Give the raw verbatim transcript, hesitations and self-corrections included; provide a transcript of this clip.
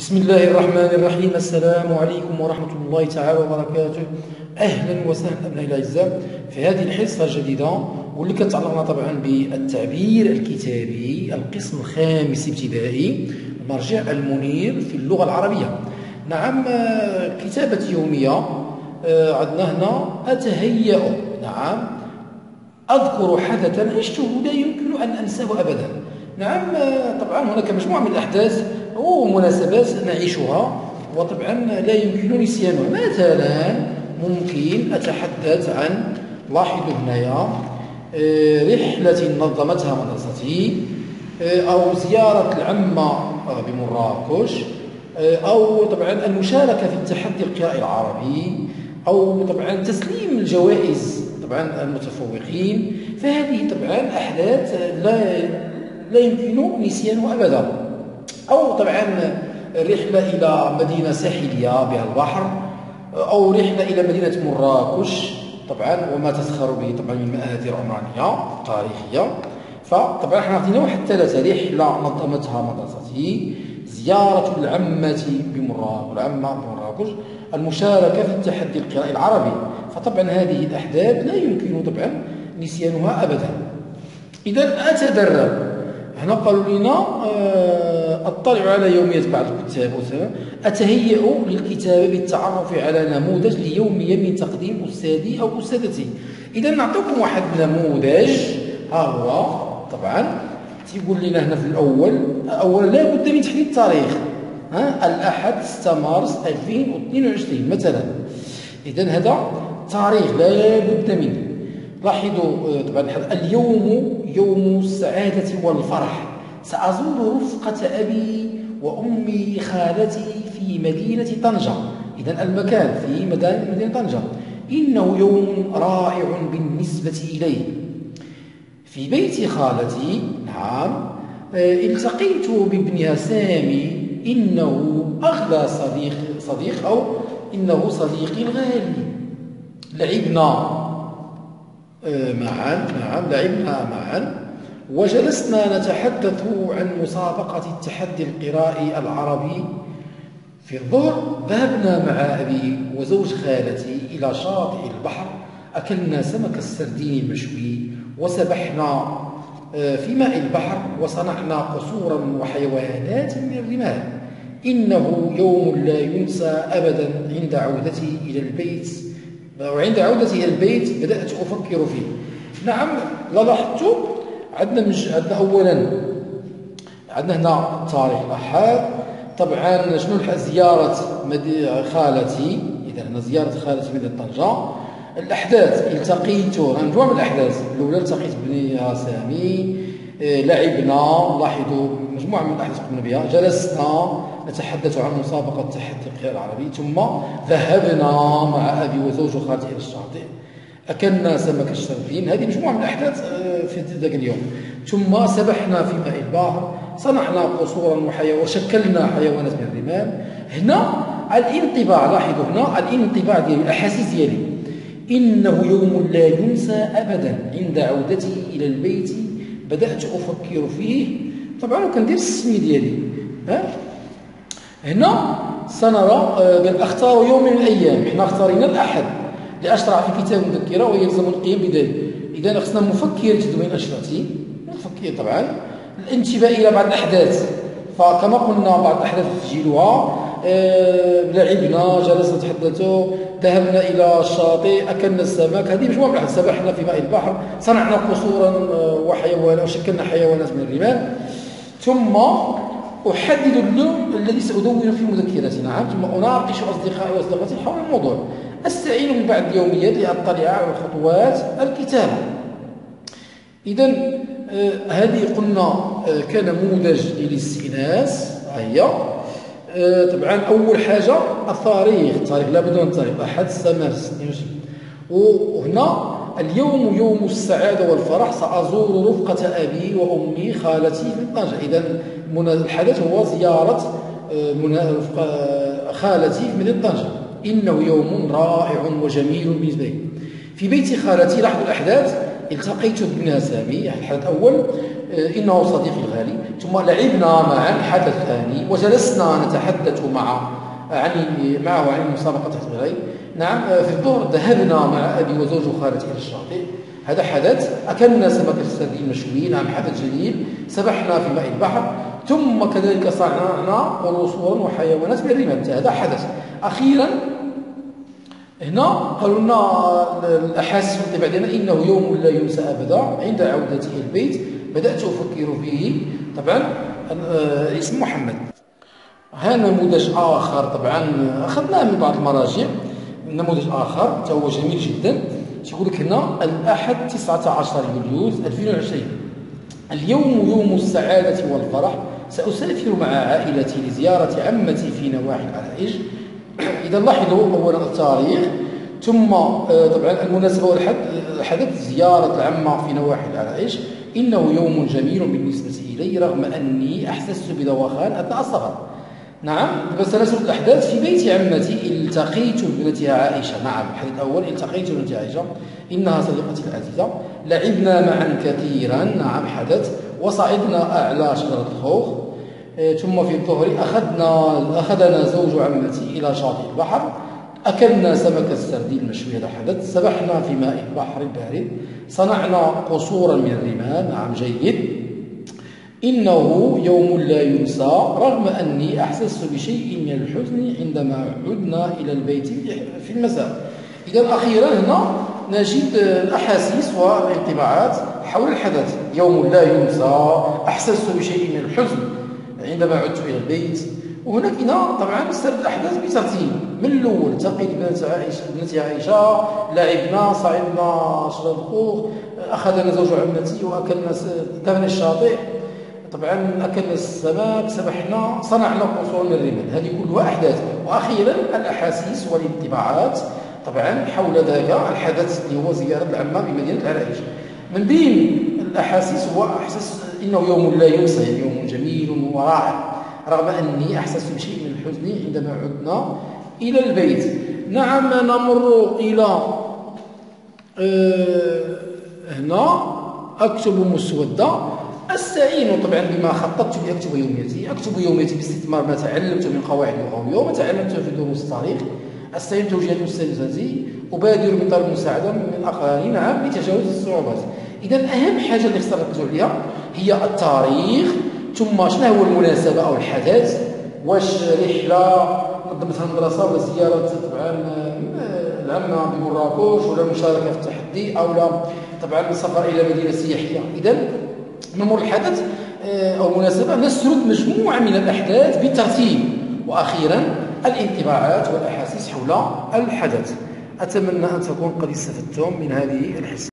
بسم الله الرحمن الرحيم. السلام عليكم ورحمة الله تعالى وبركاته. أهلا وسهلا أبنائي الأعزاء في هذه الحصة الجديدة واللي كتعلقنا طبعا بالتعبير الكتابي القسم الخامس ابتدائي مرجع المنير في اللغة العربية. نعم، كتابة يومية عندنا هنا أتهيأ. نعم، أذكر حدثا عشته لا يمكن أن أنساه أبدا. نعم، طبعا هناك مجموعة من الأحداث ومناسبات نعيشها وطبعا لا يمكن نسيانها. مثلا ممكن أتحدث عن، لاحظوا هنايا، رحلة نظمتها مدرستي، أو زيارة العمة بمراكش، أو طبعا المشاركة في التحدي القراءي العربي، أو طبعا تسليم الجوائز طبعا المتفوقين. فهذه طبعا أحداث لا لا يمكن نسيانها أبدا. أو طبعا رحلة إلى مدينة ساحلية بها البحر، أو رحلة إلى مدينة مراكش طبعا وما تزخر به طبعا من مآثر عمرانية تاريخية. فطبعا احنا عطينا واحد ثلاثة: رحلة نظمتها مدرستي، زيارة العمة بمراكش، المشاركة في التحدي القراءي العربي. فطبعا هذه الأحداث لا يمكن طبعا نسيانها أبدا. إذا أتدرب، هنا قالوا لنا أطلع على يومية بعض الكتاب، أتهيأ للكتابة بالتعرف على نموذج ليومية من تقديم أستاذي أو أستاذتي. إذا نعطيكم واحد نموذج، ها هو طبعا تيقول لنا هنا في الأول، أولا لا بد من تحديد التاريخ، ها، الأحد ستة مارس ألفين واثنين وعشرين مثلا. إذا هذا تاريخ لا بد منه. لاحظوا طبعا اليوم يوم السعادة والفرح، سأزور رفقة أبي وأمي خالتي في مدينة طنجة. إذا المكان في مدينة طنجة. إنه يوم رائع بالنسبة إلي. في بيت خالتي، نعم، التقيت بابنها سامي، إنه أغلى صديق صديق أو إنه صديقي الغالي. لعبنا معا، نعم، لعبنا معا وجلسنا نتحدث عن مسابقة التحدي القرائي العربي. في الظهر ذهبنا مع أبي وزوج خالتي إلى شاطئ البحر، أكلنا سمك السردين المشوي وسبحنا في ماء البحر وصنعنا قصورا وحيوانات من الرمال. إنه يوم لا ينسى أبدا. عند عودتي إلى البيت وعند عودتي إلى البيت بدأت أفكر فيه. نعم، لاحظت عندنا مش عندنا أولا عندنا هنا تاريخ الأحد. طبعا شنو الحق؟ زيارة خالتي. إذا هنا زيارة خالتي مدينة طنجة. الأحداث التقيت، غنجمع من الأحداث الأولى التقيت بنيها سامي، لعبنا، لاحظوا مجموعة من الأحداث قمنا بها، جلسنا نتحدث عن مسابقة التحدي القراءي العربي، ثم ذهبنا مع أبي وزوج خالتي إلى الشاطئ، أكلنا سمك الشرفين. هذه مجموعة من الأحداث في ذاك اليوم. ثم سبحنا في ماء البحر، صنعنا قصورا وحيوانات وشكلنا حيوانات من الرمال. هنا الانطباع، لاحظوا هنا الانطباع ديالي، الأحاسيس ديالي. إنه يوم لا ينسى أبدا. عند عودتي إلى البيت بدأت أفكر فيه. طبعا وكندير السمي ديالي، ها، هنا سنرى بل أختار يوم من الأيام. حنا اختارينا الأحد لأشرع في كتاب مذكرة ويلزم القيام بذلك. إذا خصنا نفكر تدوين أشرتي، نفكر طبعا الانتباه إلى بعض الأحداث. فكما قلنا بعض الأحداث تسجلوها، لعبنا، جلسنا نتحدثوا، ذهبنا إلى الشاطئ، أكلنا السمك، هذه مجموعة من الأحداث، سبحنا في ماء البحر، صنعنا قصورا وحيوانات وشكلنا حيوانات من الرمال. ثم أحدد اللون الذي سأدون في مذكرتي، نعم، ثم أناقش أصدقائي وأصدقائي حول الموضوع. أستعين ببعض اليوميات لأطلع على خطوات الكتابة. إذا هذه قلنا كنموذج للاستئناس. هي طبعا أول حاجة التاريخ، التاريخ لابد من التاريخ، أحد مارس. وهنا اليوم يوم السعادة والفرح، سأزور رفقة أبي وأمي خالتي في طنجة. إذا الحدث هو زيارة خالتي في مدينة طنجة. إنه يوم رائع وجميل بالنسبة لي. في بيت خالتي، لاحظوا الأحداث، التقيت بابنها سامي، الحدث الأول، إنه صديقي الغالي، ثم لعبنا معا حدث ثاني وجلسنا نتحدث معه عن معه عن مسابقة الغالي. نعم، في الظهر ذهبنا مع أبي وزوجه خالتي إلى الشاطئ، هذا حدث، أكلنا سمكة السردين مشويين، نعم حدث جميل، سبحنا في ماء البحر، ثم كذلك صنعنا قروصون وحيوانات من الرمال، هذا حدث. أخيرا هنا قالوا لنا الأحاسيس والطبع ديالنا إنه يوم لا ينسى أبدا. عند عودتي إلى البيت بدأت أفكر فيه، طبعا اسم محمد. هذا نموذج آخر طبعا أخذناه من بعض المراجع، نموذج آخر هو جميل جدا، تيقول لك هنا الأحد تسعة عشر يوليوز ألفين وعشرين، اليوم يوم السعادة والفرح، سأسافر مع عائلتي لزيارة عمتي في نواحي العرائش. إذا لاحظوا أولا التاريخ، ثم طبعا المناسبة والحدث زيارة العمة في نواحي العرائش. إنه يوم جميل بالنسبة إلي رغم أني أحسست بدوخان أثناء السفر. نعم، تسلسل الأحداث في بيت عمتي، التقيت بابنتها عائشة. نعم، الحدث الأول التقيت بابنتها عائشة، إنها صديقتي العزيزة، لعبنا معا كثيرا، نعم حدث، وصعدنا أعلى شجرة الخوخ. ثم في الظهر أخذنا أخذنا زوج عمتي إلى شاطئ البحر، أكلنا سمك السردين المشوي، هذا حدث، سبحنا في ماء البحر البارد، صنعنا قصورا من الرمال، نعم جيد. إنه يوم لا ينسى رغم أني أحسست بشيء من الحزن عندما عدنا إلى البيت في المساء. إذا أخيرا هنا نجد الأحاسيس والانطباعات حول الحدث. يوم لا ينسى، أحسست بشيء من الحزن عندما عدت إلى البيت. وهناك هنا طبعا سرد الأحداث بترتيب من الأول، تلقيت بنتي عائشة، لعبنا، صعدنا شجرة الخوخ، أخذنا زوج عمتي وأكلنا كان الشاطئ، طبعا أكلنا السمك، سبحنا، صنعنا قصور من الرمال، هذه كلها أحداث. وأخيرا الأحاسيس والانطباعات طبعا حول ذاك الحدث اللي هو زيارة العمة بمدينة العرائش. من بين الأحاسيس هو أحساس إنه يوم لا ينسى، يعني يوم جميل ورائع رغم أني أحسست بشيء من الحزن عندما عدنا إلى البيت. نعم، نمر إلى أه هنا أكتب مسودة، أستعين طبعا بما خططت لأكتب يوميتي، أكتب يوميتي باستثمار ما تعلمت من قواعد اللغوية وما تعلمته في دروس التاريخ، أستعين بتوجيهات أستاذتي، أبادر بطلب المساعدة من أقاربي نعم لتجاوز الصعوبات. إذا أهم حاجة اللي خصنا نركزوا عليها هي التاريخ، ثم شنو هو المناسبة أو الحدث، واش رحلة نظمتها المدرسة ولا زيارة طبعا العمة بمراكش، ولا مشاركة في التحدي، أو لا طبعا السفر إلى مدينة سياحية. إذا نمر الحدث أو مناسبة، نسرد مجموعة من الأحداث بالترتيب، وأخيرا الانطباعات والأحاسيس حول الحدث. أتمنى أن تكون قد استفدتم من هذه الحصة.